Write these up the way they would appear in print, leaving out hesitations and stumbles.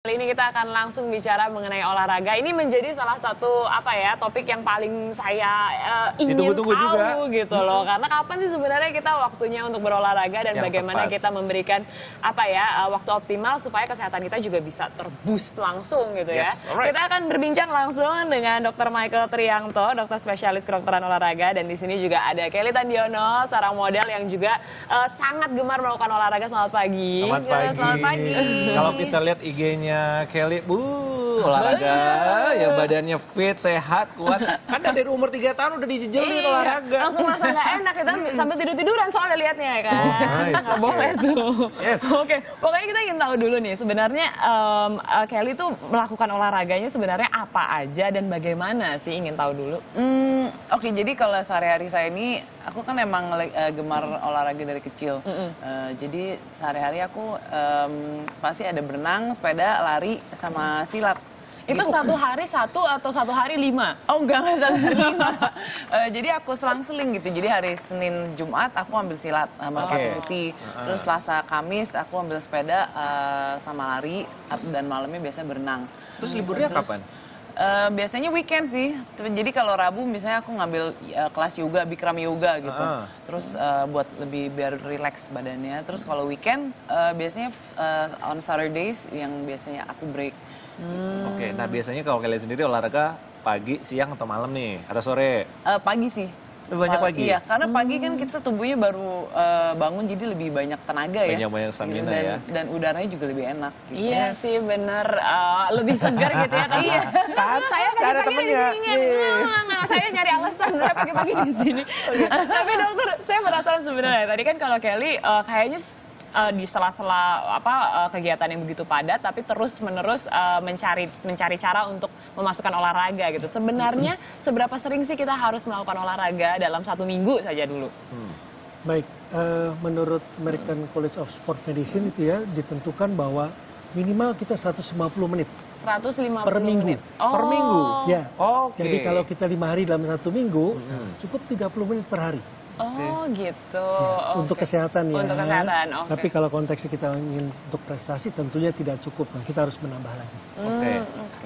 Kali ini kita akan langsung bicara mengenai olahraga. Ini menjadi salah satu topik yang paling saya ingin tahu juga. Gitu loh. Karena kapan sih sebenarnya kita waktunya untuk berolahraga dan yang bagaimana tepat. Kita memberikan waktu optimal supaya kesehatan kita juga bisa terboost langsung gitu ya. Yes, alright. Kita akan berbincang langsung dengan Dr. Michael Triangto, dokter spesialis kedokteran olahraga, dan di sini juga ada Kelly Tandiono, seorang model yang juga sangat gemar melakukan olahraga. Selamat pagi. Selamat pagi. Kalau kita lihat IG-nya Kelly, olahraga ya, badannya fit, sehat, kuat. Kan dari umur 3 tahun udah dijejelin olahraga. Langsung merasa nggak enak kita sampai tidur-tiduran soalnya liatnya kan. Nggak boleh tuh. Yes. Oke, pokoknya kita ingin tahu dulu nih sebenarnya Kelly tuh melakukan olahraganya sebenarnya apa aja dan bagaimana sih, ingin tahu dulu. Oke, jadi kalau sehari-hari saya ini aku kan emang gemar olahraga dari kecil. Jadi sehari-hari aku pasti ada berenang, sepeda, lari sama silat. Itu satu hari 5? Oh enggak, satu hari 5. Jadi aku selang-seling gitu. Jadi hari Senin Jumat aku ambil silat sama karet putih. Terus Selasa Kamis aku ambil sepeda sama lari, dan malamnya biasanya berenang. Terus liburnya kapan? Biasanya weekend sih. Jadi kalau Rabu misalnya aku ngambil kelas yoga, Bikram yoga gitu. Terus buat lebih biar relax badannya. Terus kalau weekend biasanya on Saturdays yang biasanya aku break. Oke, nah biasanya kalau kalian sendiri olahraga pagi, siang atau malam nih? Atau sore? Pagi sih. Banyak pagi. Iya, karena pagi kan kita tubuhnya baru bangun, jadi lebih banyak tenaga ya. Banyak stamina dan, ya. Dan udaranya juga lebih enak. Gitu. Iya sih, bener. Lebih segar gitu ya. Iya. Saya pagi-pagi di sini. Saya nyari alasan, saya pagi-pagi di sini. Tapi dokter, saya penasaran sebenarnya. Tadi kan kalau Kelly kayaknya di sela-sela kegiatan yang begitu padat, tapi terus-menerus mencari cara untuk memasukkan olahraga gitu. Sebenarnya seberapa sering sih kita harus melakukan olahraga dalam satu minggu saja dulu? Baik, menurut American College of Sport Medicine itu ya, ditentukan bahwa minimal kita 150 menit. 150 per minggu. Per minggu. Ya. Okay. Jadi kalau kita 5 hari dalam satu minggu, cukup 30 menit per hari. Oh gitu. Ya, untuk kesehatan ya. Untuk kesehatan. Tapi kalau konteksnya kita ingin untuk prestasi tentunya tidak cukup. Kita harus menambah lagi.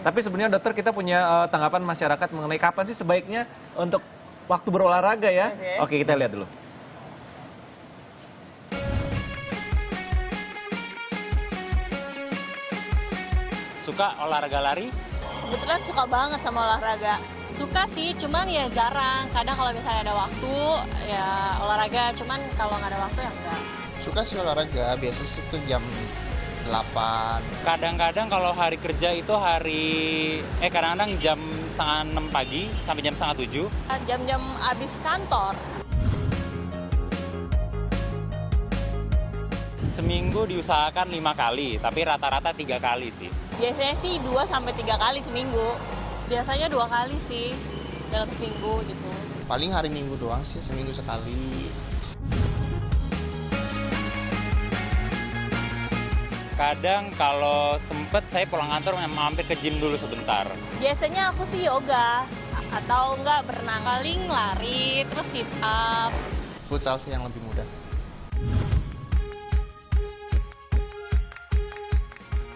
Tapi sebenarnya dokter, kita punya tanggapan masyarakat mengenai kapan sih sebaiknya untuk waktu berolahraga ya. Oke, kita lihat dulu. Suka olahraga lari? Kebetulan suka banget sama olahraga. Suka sih, cuman ya jarang. Kadang kalau misalnya ada waktu, ya olahraga. Cuman kalau nggak ada waktu, ya enggak. Suka sih olahraga, biasanya sih itu jam 8. Kadang-kadang kalau hari kerja itu kadang-kadang jam 5:30 pagi sampai jam 6:30. Jam-jam abis kantor. Seminggu diusahakan 5 kali, tapi rata-rata 3 kali sih. Biasanya sih 2 sampai 3 kali seminggu. Biasanya 2 kali sih dalam seminggu gitu. Paling hari Minggu doang sih, seminggu sekali. Kadang kalau sempet saya pulang kantor mampir ke gym dulu sebentar. Biasanya aku sih yoga atau enggak berenang, paling lari, terus sit up. Futsal sih yang lebih mudah.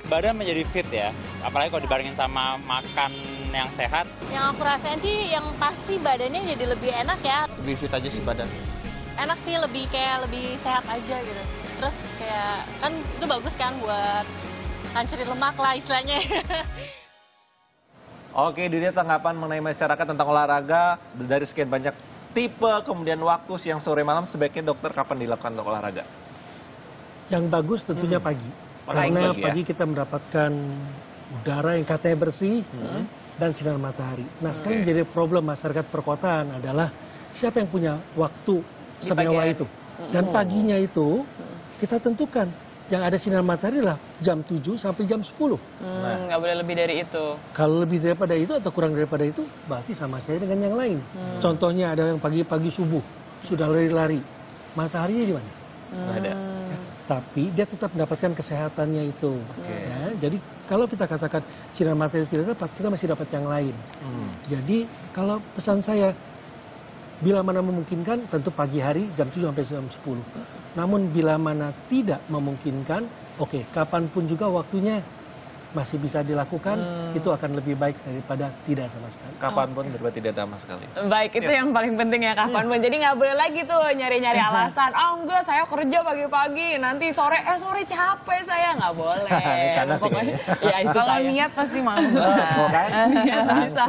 Badan menjadi fit ya, apalagi kalau dibarengin sama makan yang sehat. Yang aku rasain sih yang pasti badannya jadi lebih enak ya. Lebih fit aja sih badan. Enak sih, lebih sehat aja gitu. Terus kayak kan itu bagus kan buat hancurin lemak lah istilahnya. Oke, itu dia tanggapan mengenai masyarakat tentang olahraga. Dari sekian banyak tipe, kemudian waktu siang, sore, malam, sebaiknya dokter kapan dilakukan untuk olahraga? Yang bagus tentunya pagi. Karena pagi kita mendapatkan udara yang katanya bersih dan sinar matahari. Nah sekarang jadi problem masyarakat perkotaan adalah siapa yang punya waktu senyawa itu. Dan paginya itu kita tentukan yang ada sinar matahari lah jam 7 sampai jam 10. Nggak boleh lebih dari itu. Kalau lebih daripada itu atau kurang daripada itu berarti sama saja dengan yang lain. Contohnya ada yang pagi-pagi subuh sudah lari-lari. Mataharinya di mana? Nggak ada. Tapi dia tetap mendapatkan kesehatannya itu. Ya, jadi kalau kita katakan sinar matahari tidak dapat, kita masih dapat yang lain. Jadi kalau pesan saya, bila mana memungkinkan tentu pagi hari jam 7 sampai jam 10. Namun bila mana tidak memungkinkan, kapanpun juga waktunya masih bisa dilakukan, itu akan lebih baik daripada tidak sama sekali. Kapanpun daripada tidak sama sekali. Baik, itu yang paling penting ya, kapanpun. Jadi nggak boleh lagi tuh nyari-nyari alasan, enggak saya kerja pagi-pagi, nanti sore, sore capek saya, nggak boleh. Pokoknya, ya, itu kalau niat pasti mau. Bisa.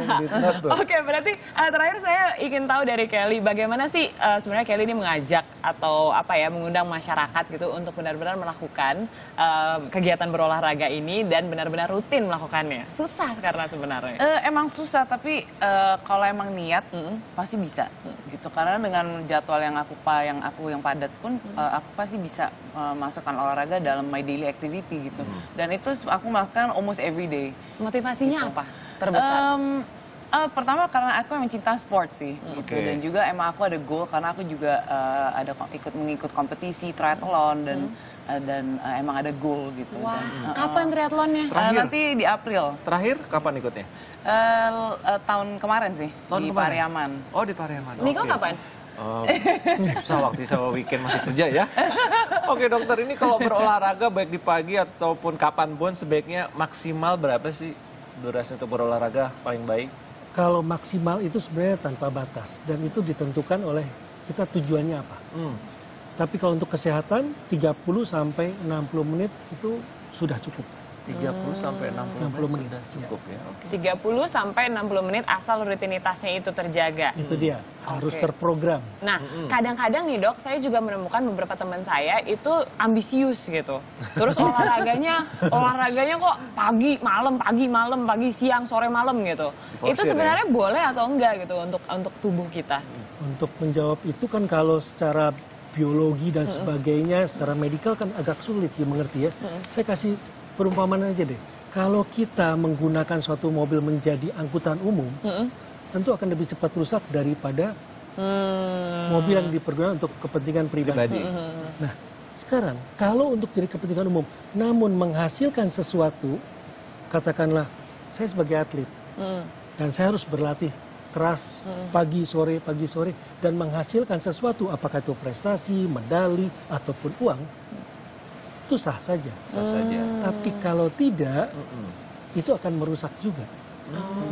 Oke, berarti terakhir saya ingin tahu dari Kelly, bagaimana sih sebenarnya Kelly ini mengajak atau apa ya, mengundang masyarakat gitu untuk benar-benar melakukan kegiatan berolahraga ini dan benar-benar rutin melakukannya. Susah karena sebenarnya. Emang susah, tapi kalau emang niat pasti bisa gitu. Karena dengan jadwal yang padat pun aku pasti bisa masukkan olahraga dalam my daily activity gitu. Dan itu aku melakukan almost every day. Motivasinya gitu. Apa terbesar? Pertama karena aku yang mencinta sport sih, gitu. Dan juga emang aku ada goal karena aku juga ada mengikut kompetisi triathlon dan emang ada goal gitu. Wah, dan, kapan triathlonnya? Nanti di April. Terakhir kapan ikutnya? Tahun kemarin sih, Pariaman. Oh, di Pariaman. Niko kapan? Susah waktu sama weekend masih kerja ya. Oke dokter, ini kalau berolahraga baik di pagi ataupun kapanpun sebaiknya maksimal berapa sih durasi untuk berolahraga paling baik? Kalau maksimal itu sebenarnya tanpa batas dan itu ditentukan oleh kita tujuannya apa. Tapi kalau untuk kesehatan 30 sampai 60 menit itu sudah cukup. 30 sampai 60 menit sudah cukup ya. Ya. Okay. 30 sampai 60 menit asal rutinitasnya itu terjaga. Itu dia, harus terprogram. Nah, kadang-kadang nih dok, saya juga menemukan beberapa teman saya itu ambisius gitu. Terus olahraganya kok pagi, malam, pagi, siang, sore, malam gitu. Diposir, itu sebenarnya ya? Boleh atau enggak gitu untuk tubuh kita? Untuk menjawab itu kan kalau secara biologi dan sebagainya, secara medikal kan agak sulit dimengerti ya. Saya kasih perumpamaan aja deh, kalau kita menggunakan suatu mobil menjadi angkutan umum, tentu akan lebih cepat rusak daripada mobil yang dipergunakan untuk kepentingan pribadi. Nah, sekarang kalau untuk jadi kepentingan umum, namun menghasilkan sesuatu, katakanlah saya sebagai atlet dan saya harus berlatih keras pagi sore dan menghasilkan sesuatu, apakah itu prestasi, medali ataupun uang. Itu sah saja. Sah saja. Tapi kalau tidak, itu akan merusak juga.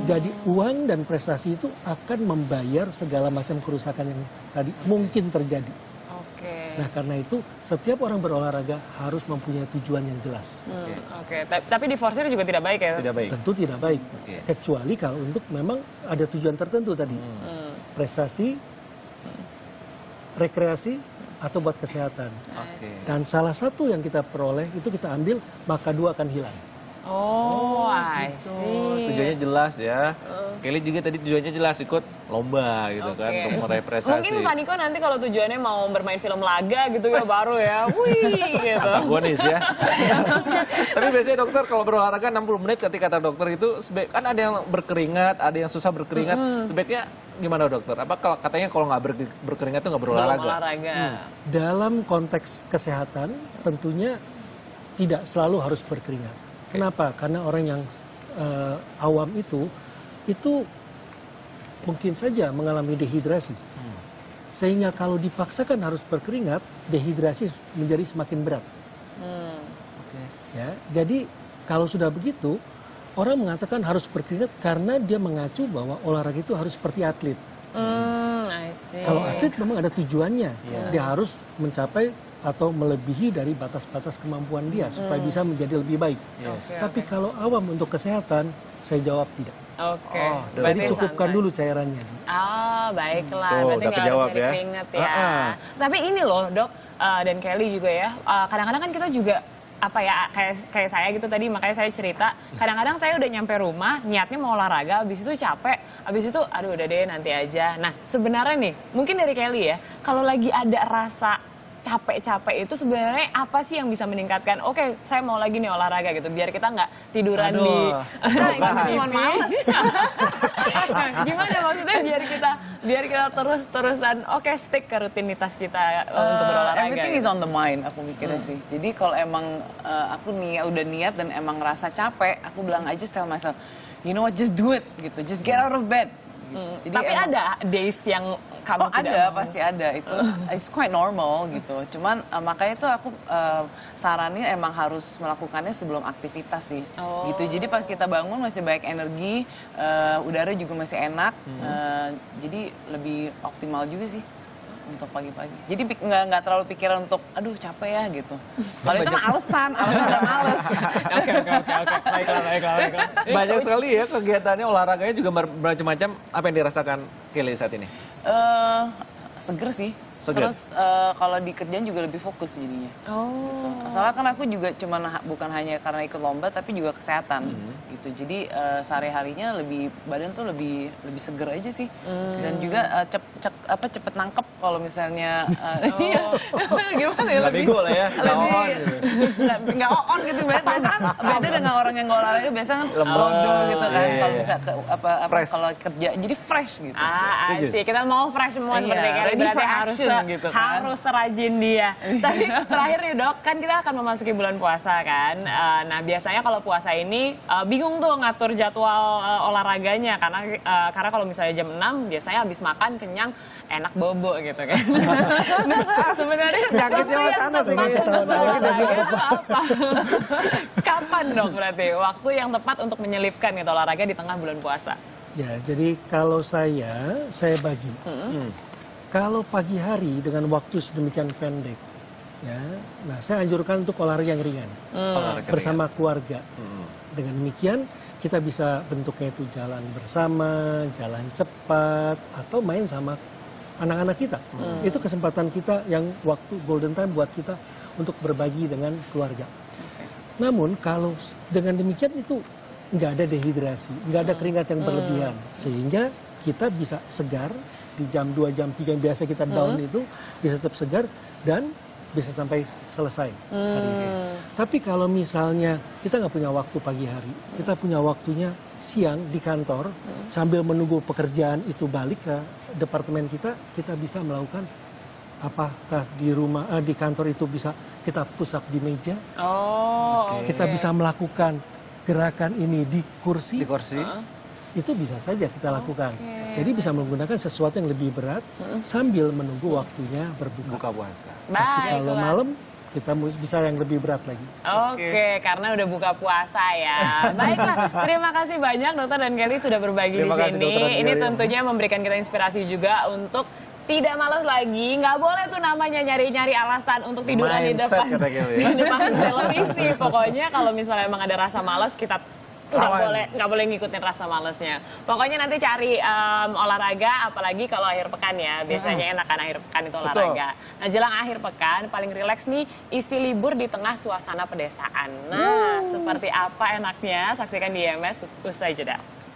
Jadi uang dan prestasi itu akan membayar segala macam kerusakan yang tadi mungkin terjadi. Nah, karena itu setiap orang berolahraga harus mempunyai tujuan yang jelas. Tapi diforsir juga tidak baik ya? Tidak baik. Tentu tidak baik. Kecuali kalau untuk memang ada tujuan tertentu tadi. Prestasi, rekreasi, atau buat kesehatan. Dan salah satu yang kita peroleh itu kita ambil, maka dua akan hilang. Oh, gitu. Tujuannya jelas ya. Kelly juga tadi tujuannya jelas, ikut lomba gitu kan, untuk merepresentasi. Mungkin Pak Niko nanti kalau tujuannya mau bermain film laga gitu ya, baru ya, wih gitu. Antagonis ya. Tapi biasanya dokter kalau berolahraga 60 menit ketika kata dokter itu, kan ada yang berkeringat, ada yang susah berkeringat, sebaiknya gimana dokter? Apa kalau katanya kalau nggak berkeringat itu nggak berolahraga? Dalam konteks kesehatan tentunya tidak selalu harus berkeringat. Kenapa? Karena orang yang awam itu mungkin saja mengalami dehidrasi. Sehingga kalau dipaksakan harus berkeringat, dehidrasi menjadi semakin berat. Ya, jadi kalau sudah begitu, orang mengatakan harus berkeringat karena dia mengacu bahwa olahraga itu harus seperti atlet. Kalau atlet memang ada tujuannya. Dia harus mencapai atau melebihi dari batas-batas kemampuan dia supaya bisa menjadi lebih baik. Tapi kalau awam untuk kesehatan, saya jawab tidak. Berarti cukupkan dulu cairannya. Baiklah. Berarti nggak harus keringat ya. Tapi ini loh dok, dan Kelly juga ya, kadang-kadang kan kita juga apa ya, kayak saya gitu tadi, makanya saya cerita, kadang-kadang saya udah nyampe rumah niatnya mau olahraga, abis itu capek, abis itu aduh udah deh nanti aja. Nah sebenarnya nih, mungkin dari Kelly ya, kalau lagi ada rasa capek-capek itu sebenarnya apa sih yang bisa meningkatkan, oke saya mau lagi nih olahraga gitu, biar kita nggak tiduran cuma males. Gimana maksudnya biar kita terus-terusan stick ke rutinitas kita untuk berolahraga. Everything is on the mind, aku mikirnya sih. Jadi kalau emang aku udah niat dan emang rasa capek, aku bilang aja tell myself, you know what, just do it gitu, just get out of bed. Gitu. Tapi emang ada days yang kamu tidak ada, pasti ada. Itu it's quite normal gitu. Cuman makanya itu aku saranin emang harus melakukannya sebelum aktivitas sih. Oh. Gitu. Jadi pas kita bangun masih baik energi, udara juga masih enak. Jadi lebih optimal juga sih untuk pagi-pagi. Jadi nggak terlalu pikiran untuk, aduh capek ya gitu. Kalau itu mah alasan udah males. Oke. Baiklah. Banyak sekali ya kegiatannya, olahraganya juga macam-macam. Apa yang dirasakan Kelly saat ini? Seger sih. Seger. Terus kalau di kerjaan juga lebih fokus jadinya. Oh. Gitu. Soalnya kan aku juga cuman bukan hanya karena ikut lomba tapi juga kesehatan. Gitu. Jadi sehari-harinya lebih badan tuh lebih seger aja sih. Dan juga cepet nangkep kalau misalnya gimana ya, nggak on gitu. Beda dengan orang yang olahraga biasanya kan lodo gitu kan. Kalau bisa kalau kerja jadi fresh gitu. Asik. Kita mau fresh semua seperti Kelly, berarti harus gitu kan. Harus rajin dia. Tapi terakhir nih Dok, kan kita akan memasuki bulan puasa kan. Nah biasanya kalau puasa ini bingung tuh ngatur jadwal olahraganya karena kalau misalnya jam 6 biasanya habis makan kenyang enak bobo gitu kan. Nah, sebenarnya sakitnya sana sih. Kapan Dok berarti waktu yang tepat untuk menyelipkan gitu olahraga di tengah bulan puasa? Ya, jadi kalau saya bagi. Kalau pagi hari dengan waktu sedemikian pendek, ya, nah saya anjurkan untuk olahraga yang ringan, bersama keluarga. Dengan demikian kita bisa bentuknya itu jalan bersama, jalan cepat, atau main sama anak-anak kita. Itu kesempatan kita yang waktu golden time buat kita untuk berbagi dengan keluarga. Namun kalau dengan demikian itu nggak ada dehidrasi, nggak ada keringat yang berlebihan, sehingga kita bisa segar. Di jam 2, jam 3 yang biasa kita down itu bisa tetap segar dan bisa sampai selesai hari ini. Tapi kalau misalnya kita nggak punya waktu pagi hari, kita punya waktunya siang di kantor, sambil menunggu pekerjaan itu balik ke departemen kita, kita bisa melakukan apakah di rumah, di kantor itu bisa kita push up di meja, kita bisa melakukan gerakan ini di kursi. Itu bisa saja kita lakukan. Jadi bisa menggunakan sesuatu yang lebih berat sambil menunggu waktunya berbuka puasa. Kalau malam kita bisa yang lebih berat lagi. Oke, karena udah buka puasa ya. Baiklah, terima kasih banyak Dokter dan Kelly sudah berbagi di sini. Ini tentunya memberikan kita inspirasi juga untuk tidak malas lagi, nggak boleh tuh namanya nyari-nyari alasan untuk tiduran di depan televisi. Pokoknya kalau misalnya emang ada rasa malas, kita nggak boleh ngikutin rasa malesnya. Pokoknya nanti cari olahraga, apalagi kalau akhir pekan ya. Biasanya enakan akhir pekan itu olahraga. Betul. Nah jelang akhir pekan paling rileks nih isi libur di tengah suasana pedesaan. Nah seperti apa enaknya, saksikan di IMS usai jeda.